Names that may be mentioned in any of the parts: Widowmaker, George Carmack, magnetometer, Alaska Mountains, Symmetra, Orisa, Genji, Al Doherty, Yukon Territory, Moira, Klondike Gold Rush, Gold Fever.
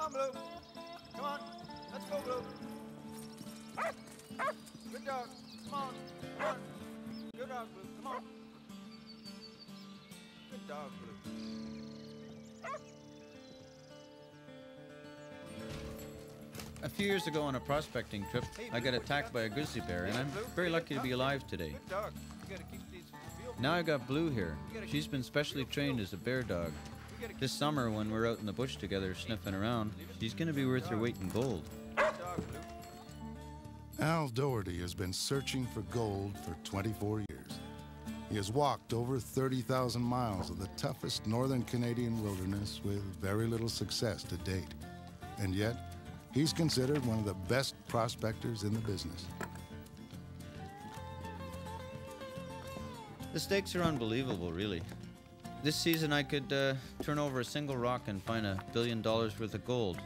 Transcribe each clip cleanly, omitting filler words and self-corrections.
on, Blue. Come on. Let's go, Blue. Good dog. Come on. Come on. Good dog, Blue. Come on. Good dog, Blue. A few years ago on a prospecting trip, I got attacked by a grizzly bear, and I'm very lucky to be alive today. Now I got Blue here. She's been specially trained as a bear dog. This summer, when we're out in the bush together sniffing around, she's going to be worth her weight in gold. Al Doherty has been searching for gold for 24 years. He has walked over 30,000 miles of the toughest northern Canadian wilderness with very little success to date. And yet, he's considered one of the best prospectors in the business. The stakes are unbelievable, really. This season I could turn over a single rock and find $1 billion worth of gold.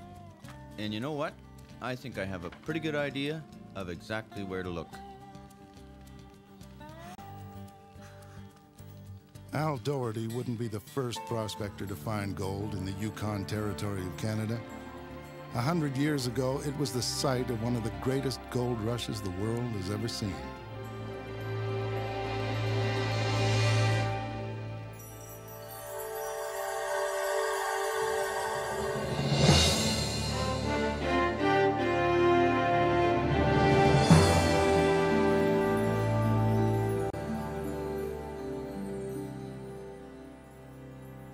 And you know what? I think I have a pretty good idea of exactly where to look. Al Doherty wouldn't be the first prospector to find gold in the Yukon Territory of Canada. 100 years ago, it was the site of one of the greatest gold rushes the world has ever seen.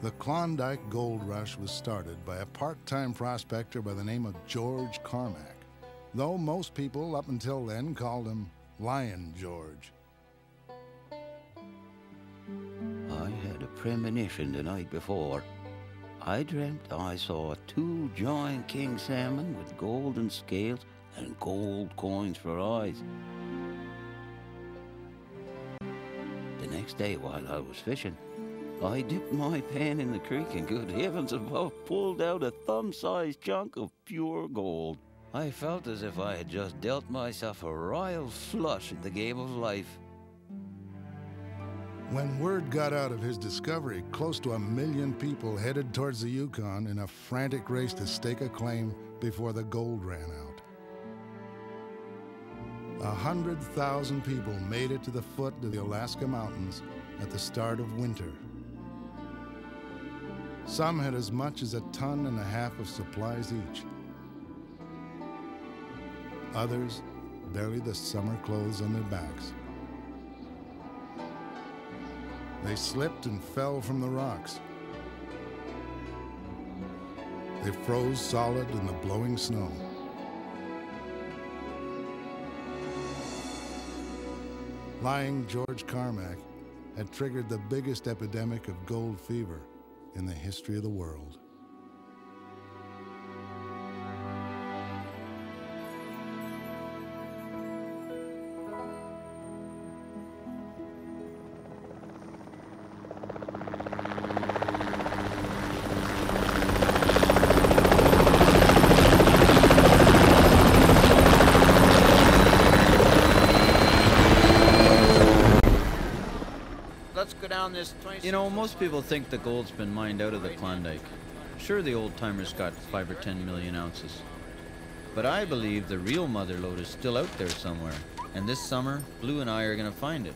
The Klondike Gold Rush was started by a part-time prospector by the name of George Carmack, though most people up until then called him Lion George. I had a premonition the night before. I dreamt I saw two giant king salmon with golden scales and gold coins for eyes. The next day while I was fishing, I dipped my pan in the creek and, good heavens above, pulled out a thumb-sized chunk of pure gold. I felt as if I had just dealt myself a royal flush in the game of life. When word got out of his discovery, close to 1 million people headed towards the Yukon in a frantic race to stake a claim before the gold ran out. 100,000 people made it to the foot of the Alaska Mountains at the start of winter. Some had as much as 1.5 tons of supplies each. Others buried the summer clothes on their backs. They slipped and fell from the rocks. They froze solid in the blowing snow. Lying George Carmack had triggered the biggest epidemic of gold fever in the history of the world. Let's go down this. You know, most people think the gold's been mined out of the Klondike. Sure, the old-timers got 5 or 10 million ounces. But I believe the real mother lode is still out there somewhere. And this summer, Blue and I are going to find it.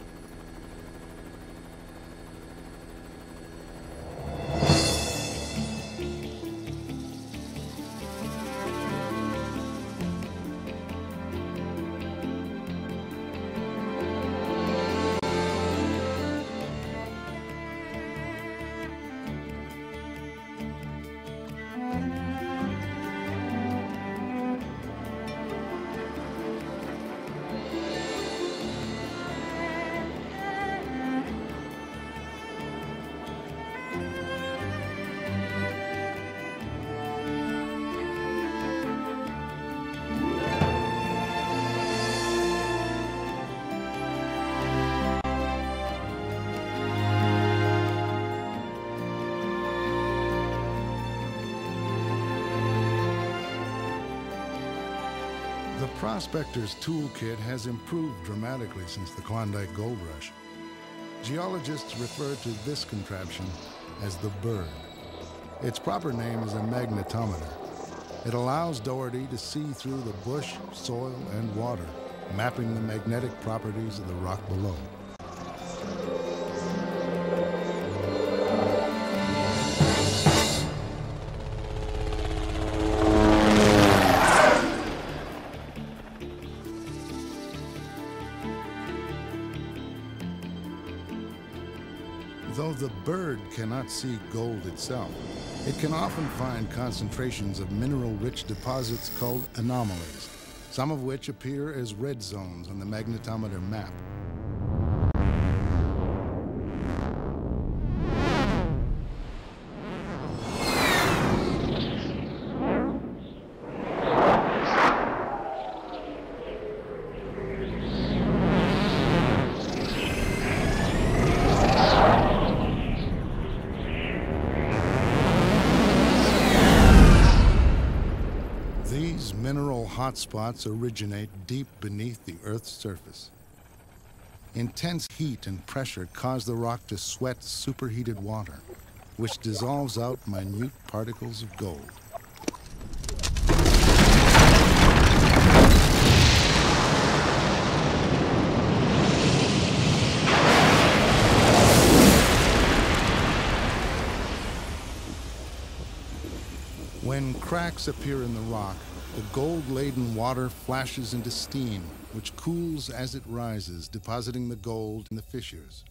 The prospector's toolkit has improved dramatically since the Klondike Gold Rush. Geologists refer to this contraption as the bird. Its proper name is a magnetometer. It allows Doherty to see through the bush, soil, and water, mapping the magnetic properties of the rock below. Though the bird cannot see gold itself, it can often find concentrations of mineral-rich deposits called anomalies, some of which appear as red zones on the magnetometer map. These mineral hotspots originate deep beneath the Earth's surface. Intense heat and pressure cause the rock to sweat superheated water, which dissolves out minute particles of gold. When cracks appear in the rock, the gold-laden water flashes into steam, which cools as it rises, depositing the gold in the fissures.